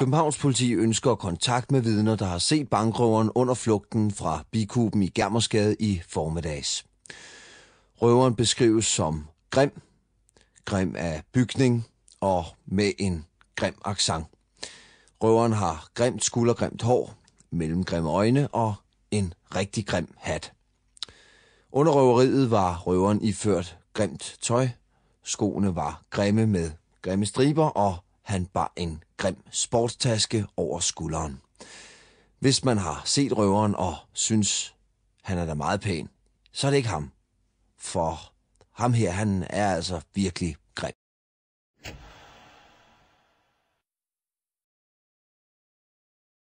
Københavns politi ønsker kontakt med vidner, der har set bankrøveren under flugten fra Bikuben i Germersgade i formiddags. Røveren beskrives som grim, grim af bygning og med en grim accent. Røveren har grimt skuldergrimt hår, mellemgrimme øjne og en rigtig grim hat. Under røveriet var røveren iført grimt tøj, skoene var grimme med grimme striber, og han bar en grim sportstaske over skulderen. Hvis man har set røveren og synes, han er da meget pæn, så er det ikke ham. For ham her, han er altså virkelig